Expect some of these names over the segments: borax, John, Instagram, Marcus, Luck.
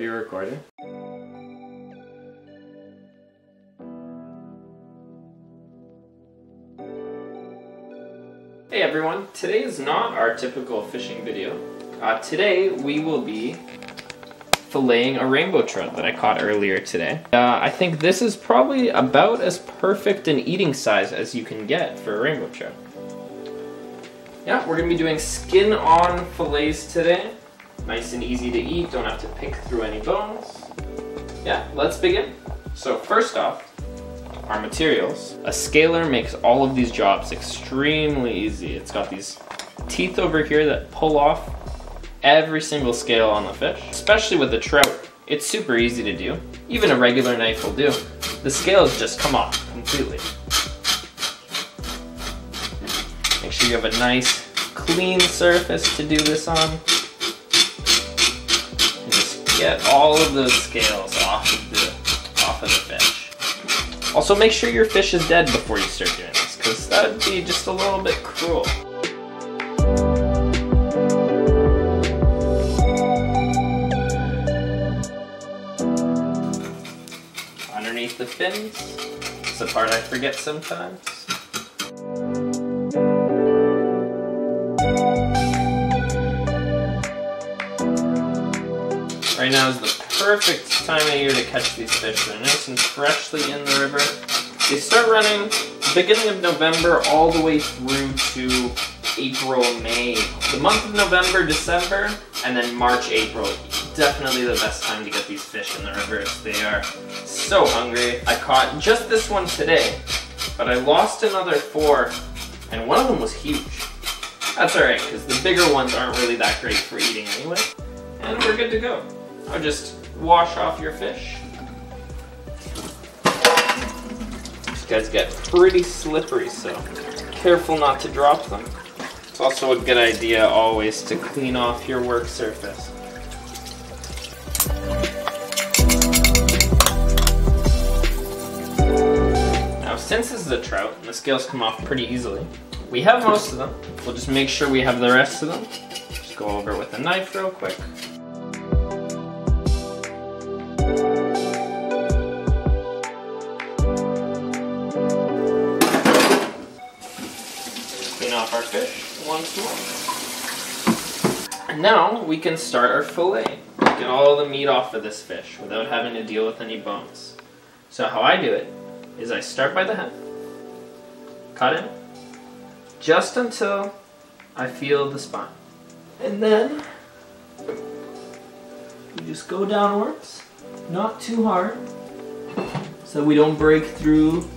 Are you recording? Hey everyone, today is not our typical fishing video. Today we will be filleting a rainbow trout that I caught earlier today. I think this is probably about as perfect an eating size as you can get for a rainbow trout. Yeah, we're gonna be doing skin-on fillets today. Nice and easy to eat, don't have to pick through any bones. Yeah, let's begin. So first off, our materials. A scaler makes all of these jobs extremely easy. It's got these teeth over here that pull off every single scale on the fish. Especially with the trout, it's super easy to do. Even a regular knife will do. The scales just come off completely. Make sure you have a nice, clean surface to do this on. And just get all of those scales off of the fish. Also, make sure your fish is dead before you start doing this, because that would be just a little bit cruel. Underneath the fins, it's the part I forget sometimes. Right now is the perfect time of year to catch these fish. They're nice and freshly in the river. They start running the beginning of November all the way through to April, May. The month of November, December, and then March, April. Definitely the best time to get these fish in the river. They are so hungry. I caught just this one today, but I lost another four, and one of them was huge. That's all right, because the bigger ones aren't really that great for eating anyway. And we're good to go. I'll just wash off your fish. These guys get pretty slippery, so careful not to drop them. It's also a good idea always to clean off your work surface. Now, since this is a trout, and the scales come off pretty easily, we have most of them. We'll just make sure we have the rest of them. Just go over with a knife real quick. Off our fish once more. And now we can start our fillet. Get all the meat off of this fish without having to deal with any bones. So how I do it is I start by the head, cut it, just until I feel the spine. And then you just go downwards, not too hard, so we don't break through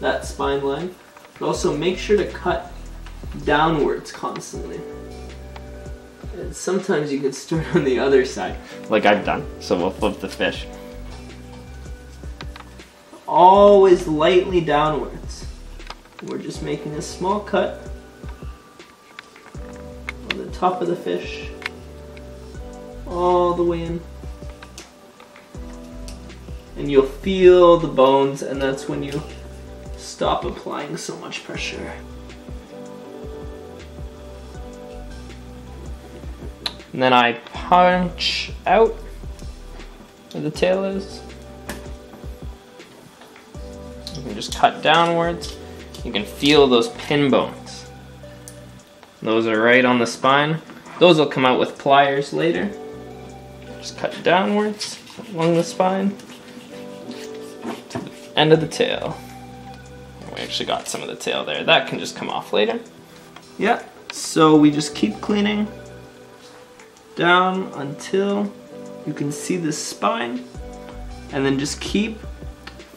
that spine line. But also make sure to cut downwards constantly. And sometimes you could start on the other side, like I've done. So we'll flip the fish. Always lightly downwards. We're just making a small cut on the top of the fish, all the way in. And you'll feel the bones, and that's when you stop applying so much pressure. And then I punch out where the tail is. You can just cut downwards. You can feel those pin bones. Those are right on the spine. Those will come out with pliers later. Just cut downwards along the spine to the end of the tail. We actually got some of the tail there. That can just come off later. Yeah, so we just keep cleaning down until you can see the spine, and then just keep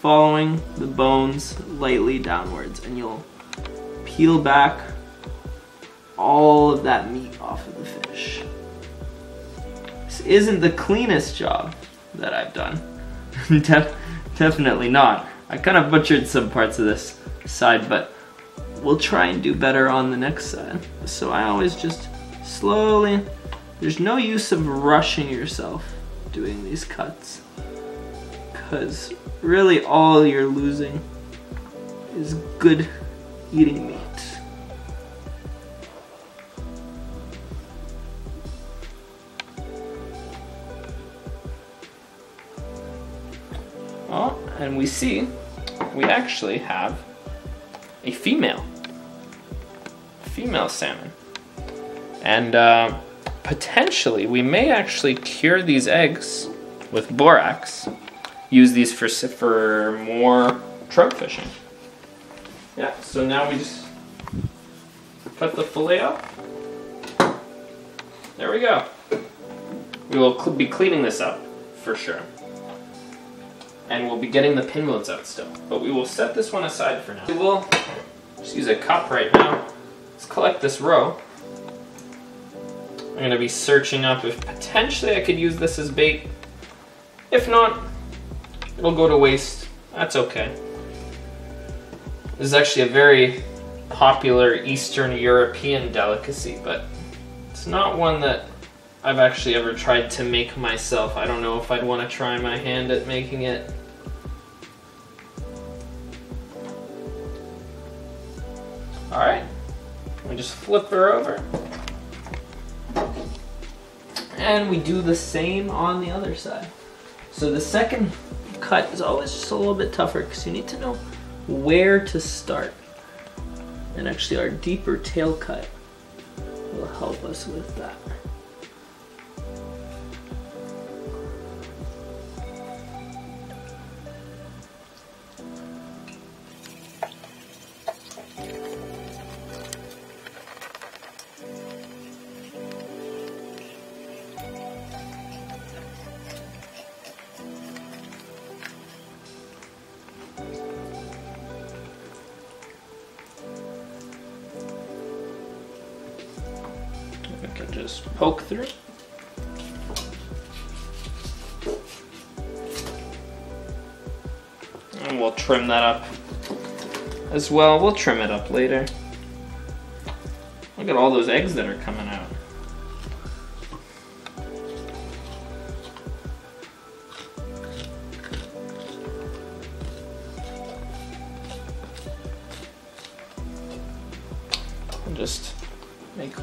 following the bones lightly downwards, and you'll peel back all of that meat off of the fish. This isn't the cleanest job that I've done. Definitely not. I kind of butchered some parts of this side, but we'll try and do better on the next side. So I always just slowly. There's no use of rushing yourself doing these cuts, because really all you're losing is good eating meat. and we see we actually have a female salmon. And potentially we may actually cure these eggs with borax, use these for more trout fishing. Yeah, so now we just cut the fillet off. There we go. We will be cleaning this up for sure. And we'll be getting the pinwheels out still. But we will set this one aside for now. We will just use a cup right now. Let's collect this roe. I'm going to be searching up if potentially I could use this as bait. If not, it'll go to waste. That's okay. This is actually a very popular Eastern European delicacy, but it's not one that I've actually ever tried to make myself. I don't know if I'd want to try my hand at making it. All right, we just flip her over. And we do the same on the other side. So the second cut is always just a little bit tougher because you need to know where to start. And actually our deeper tail cut will help us with that. Just poke through. And we'll trim that up as well. We'll trim it up later. Look at all those eggs that are coming out. And just make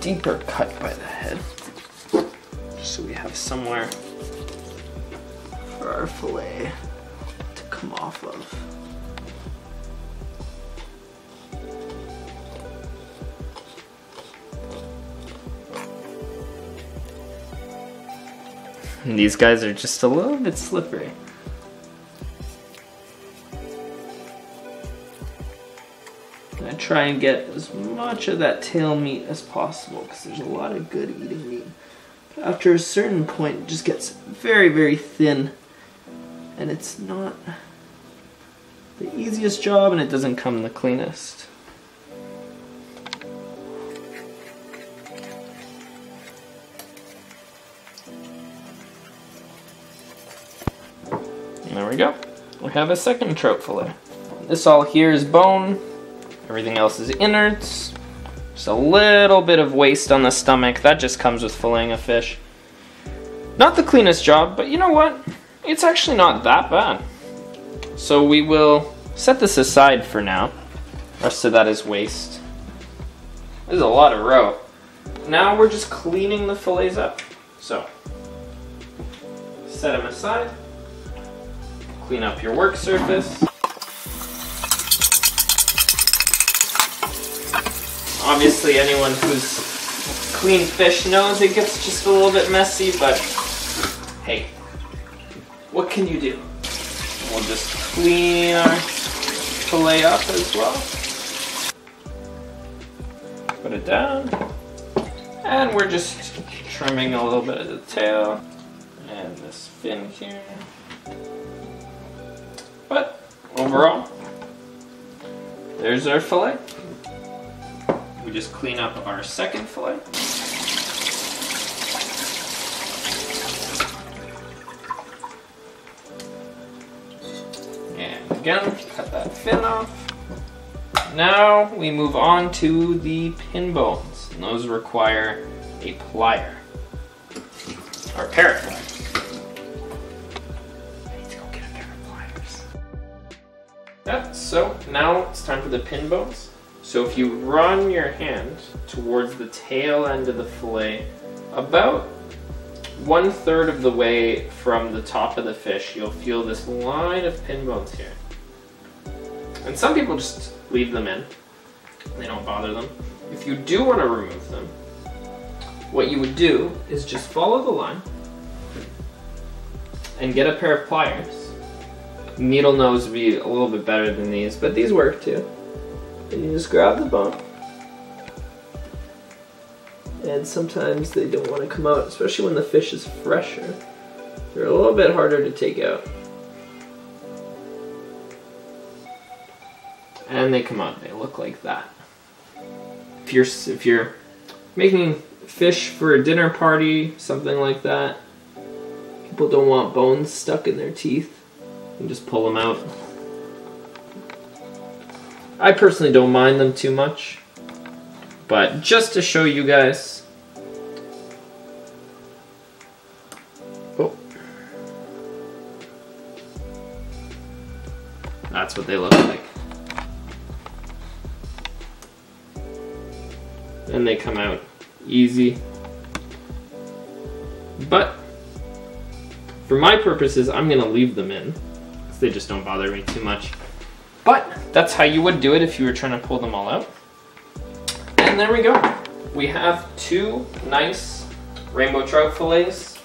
deeper cut by the head, just so we have somewhere for our fillet to come off of. And these guys are just a little bit slippery. Try and get as much of that tail meat as possible because there's a lot of good eating meat. But after a certain point, it just gets very, very thin, and it's not the easiest job, and it doesn't come the cleanest. And there we go. We have a second trout fillet. This all here is bone. Everything else is innards. Just a little bit of waste on the stomach. That just comes with filleting a fish. Not the cleanest job, but you know what? It's actually not that bad. So we will set this aside for now. The rest of that is waste. There's a lot of roe. Now we're just cleaning the fillets up. So, set them aside. Clean up your work surface. Obviously, anyone who's cleaned fish knows it gets just a little bit messy, but hey, what can you do? We'll just clean our fillet up as well. Put it down. And we're just trimming a little bit of the tail and this fin here. But overall, there's our fillet. We just clean up our second fillet. And again, cut that fin off. Now we move on to the pin bones. And those require a plier, or parrot plier. Yeah, so now it's time for the pin bones. So if you run your hand towards the tail end of the fillet, about 1/3 of the way from the top of the fish, you'll feel this line of pin bones here. And some people just leave them in. They don't bother them. If you do want to remove them, what you would do is just follow the line and get a pair of pliers. Needle nose would be a little bit better than these, but these work too. And you just grab the bone. And sometimes they don't want to come out, especially when the fish is fresher. They're a little bit harder to take out. And they come out, they look like that. If you're making fish for a dinner party, something like that, people don't want bones stuck in their teeth. You can just pull them out. I personally don't mind them too much, but just to show you guys, oh, that's what they look like. And they come out easy. But for my purposes, I'm gonna leave them in because they just don't bother me too much. But that's how you would do it if you were trying to pull them all out. And there we go. We have two nice rainbow trout fillets.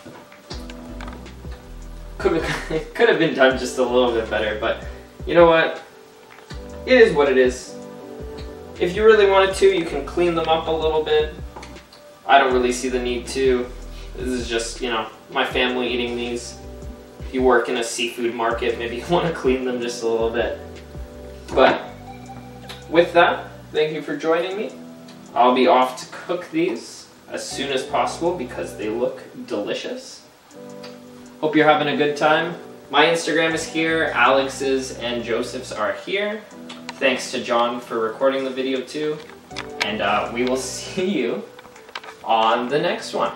It could have been done just a little bit better, but you know what? It is what it is. If you really wanted to, you can clean them up a little bit. I don't really see the need to. This is just, you know, my family eating these. If you work in a seafood market, maybe you want to clean them just a little bit. But with that, thank you for joining me. I'll be off to cook these as soon as possible because they look delicious. Hope you're having a good time. My Instagram is here, Alex's and Joseph's are here. Thanks to John for recording the video too, and we will see you on the next one.